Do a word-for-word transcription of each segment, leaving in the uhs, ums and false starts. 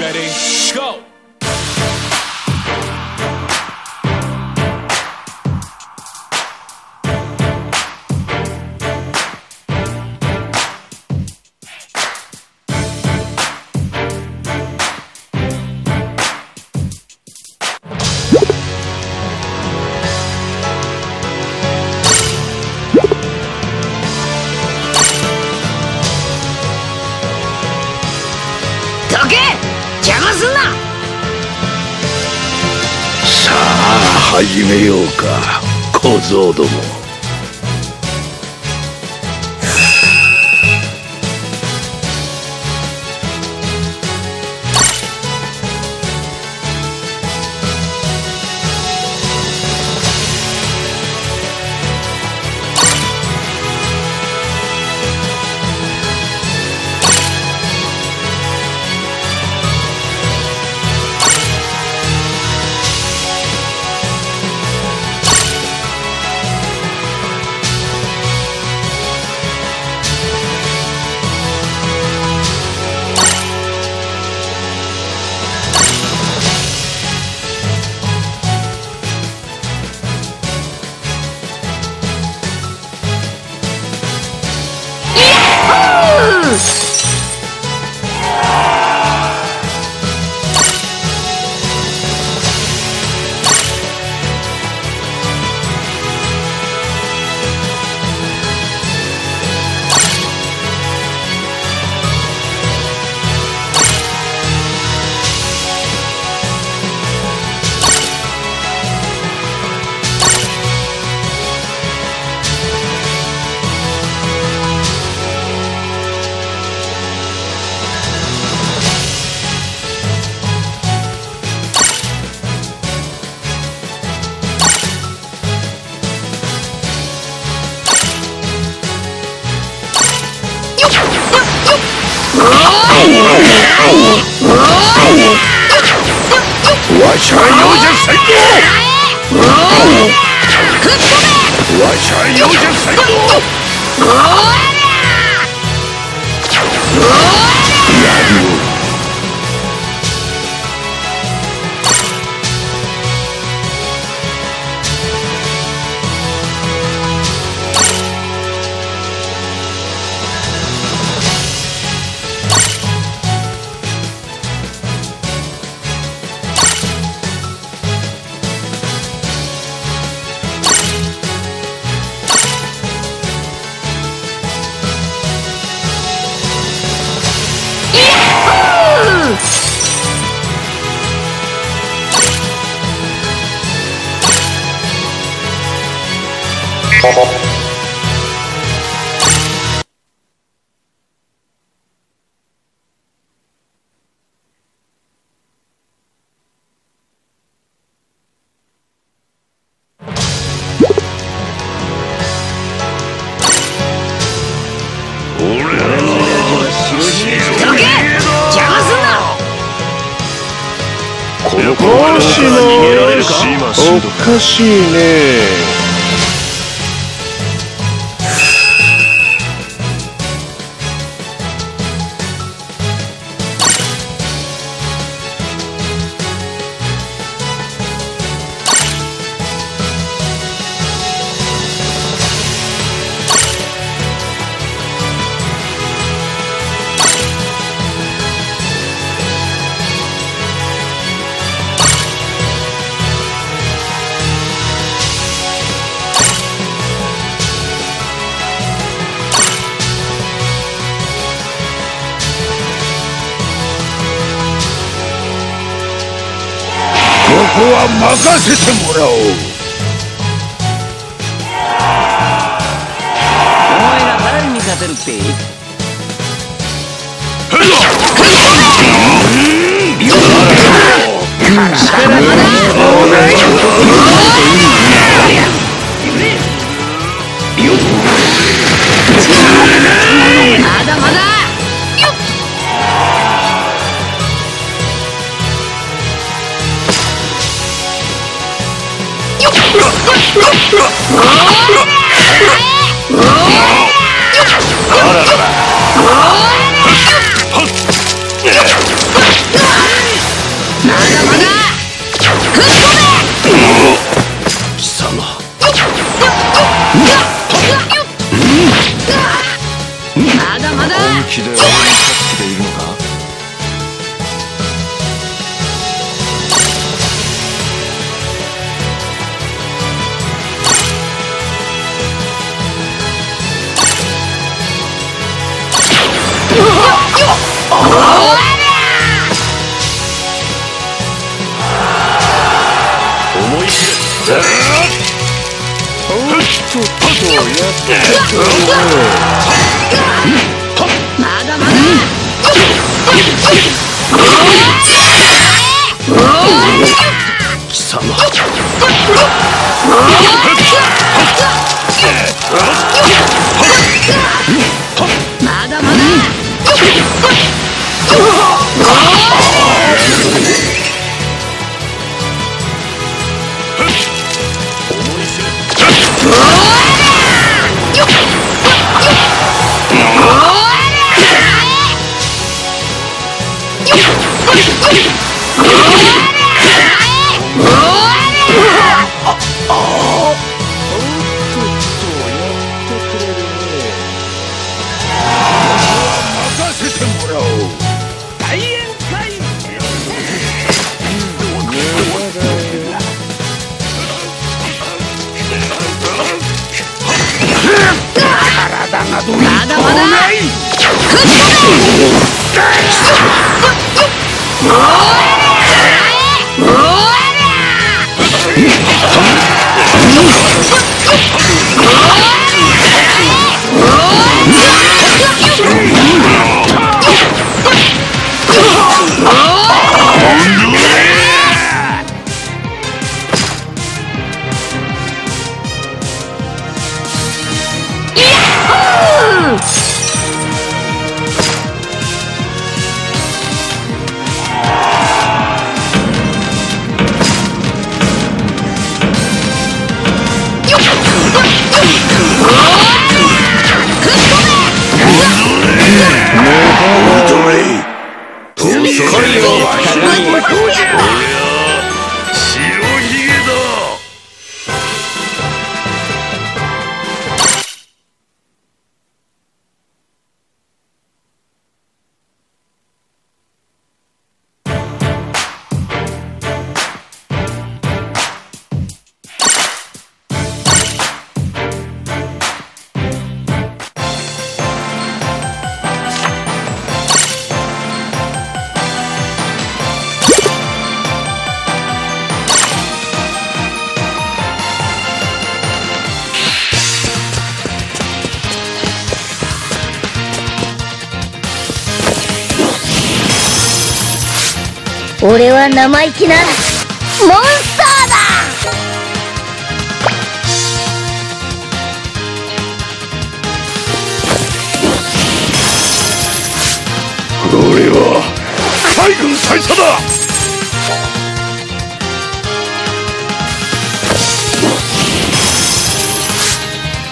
Ready, go! Kozodomo. Watch how you just say no! Watch how you just say no! Love you. Ah! に立っているのか。思い切れ。おっとっとやった。まだまだ。貴様。まだまだ。俺は生意気なモンスターだ。俺は海軍大佐だ。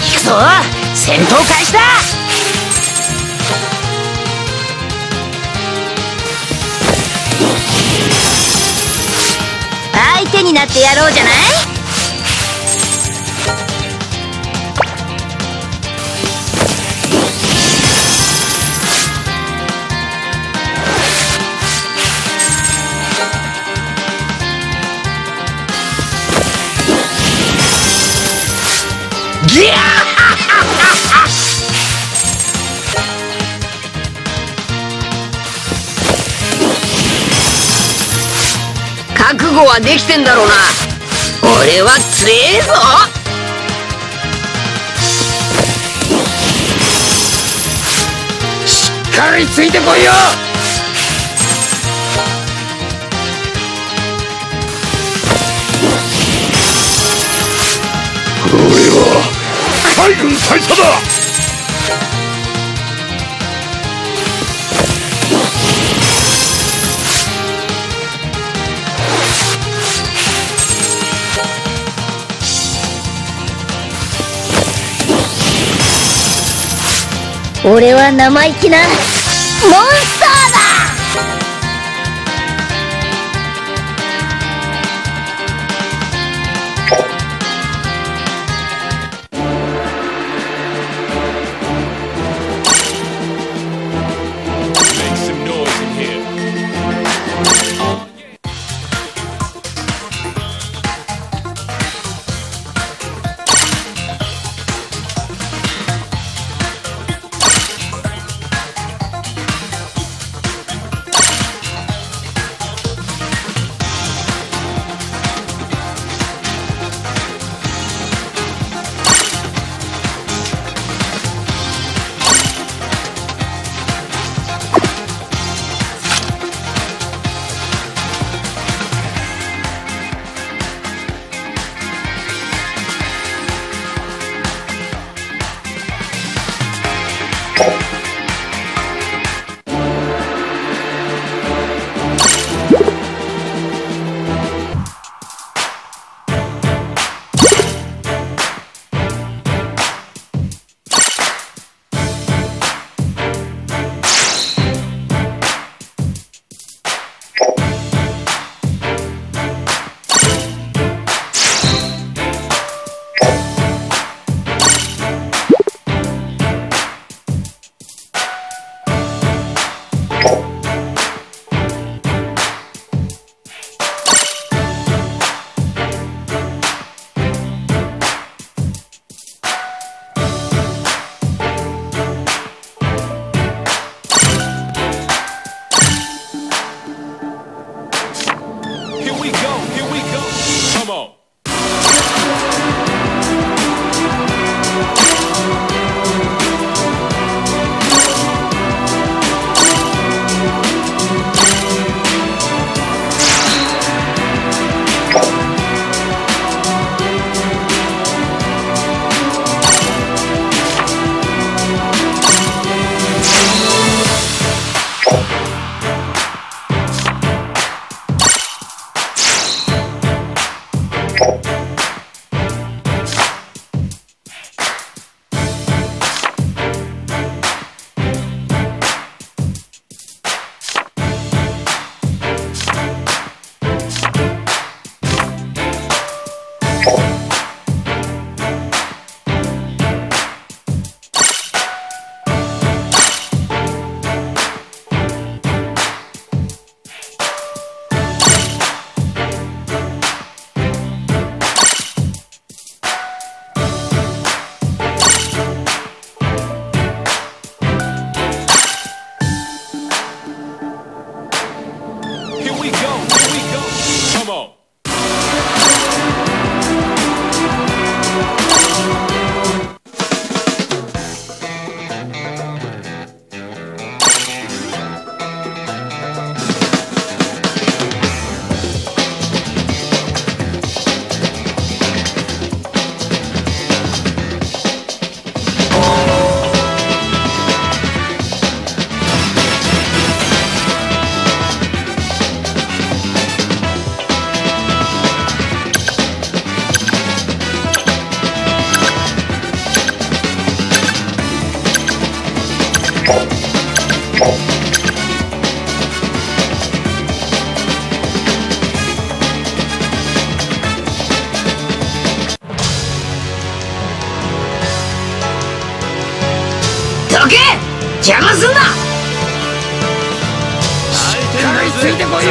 行くぞ、戦闘開始だ。相手になってやろうじゃない。ギャー覚悟はできてんだろうな。俺は強えぞ。しっかりついてこいよ。俺は海軍大佐だ。俺は生意気なモンスターだ。ついてこいよ。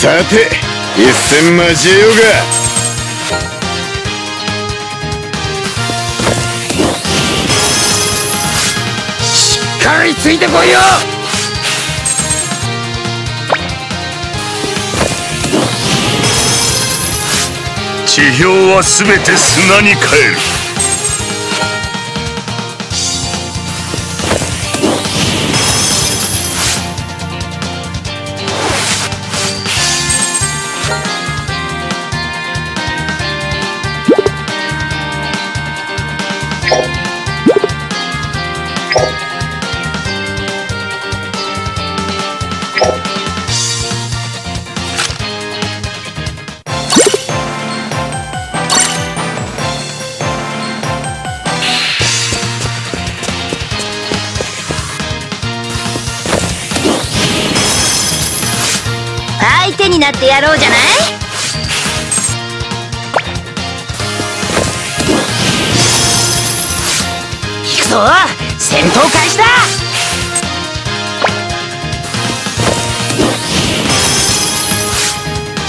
さて、一戦交えようが。しっかりついてこいよ。地表はすべて砂に帰る。盾になってやろうじゃない？行くぞ！戦闘開始だ！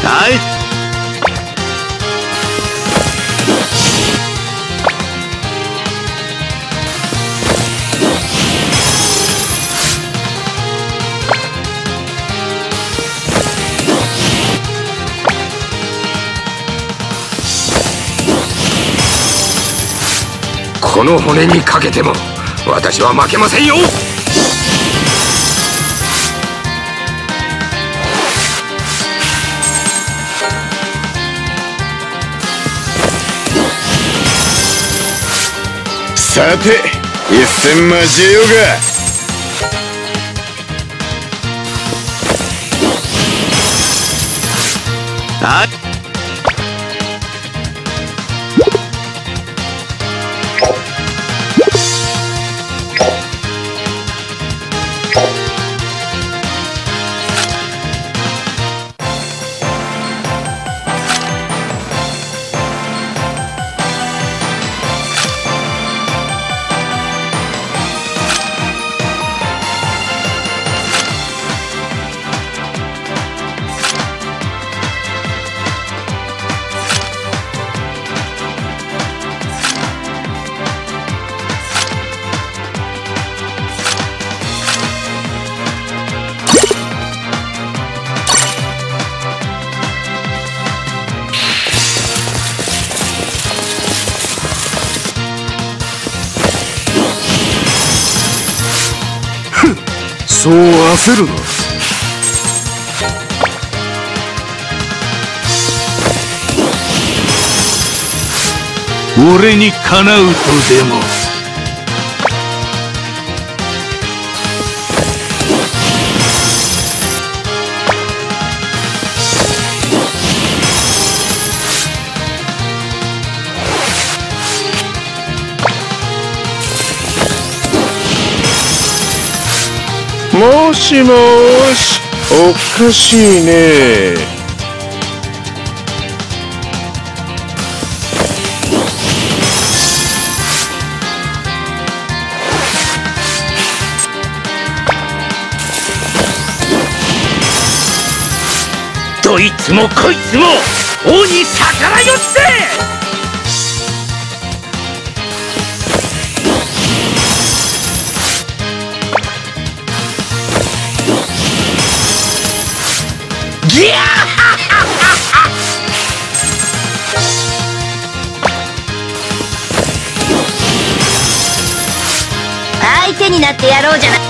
はい！この骨にかけても私は負けませんよ。さて一戦交えようが。そう焦るな。俺にかなうとでも。もしもーし、おかしいね。どいつもこいつも王に逆らいよっていや相手になってやろうじゃない。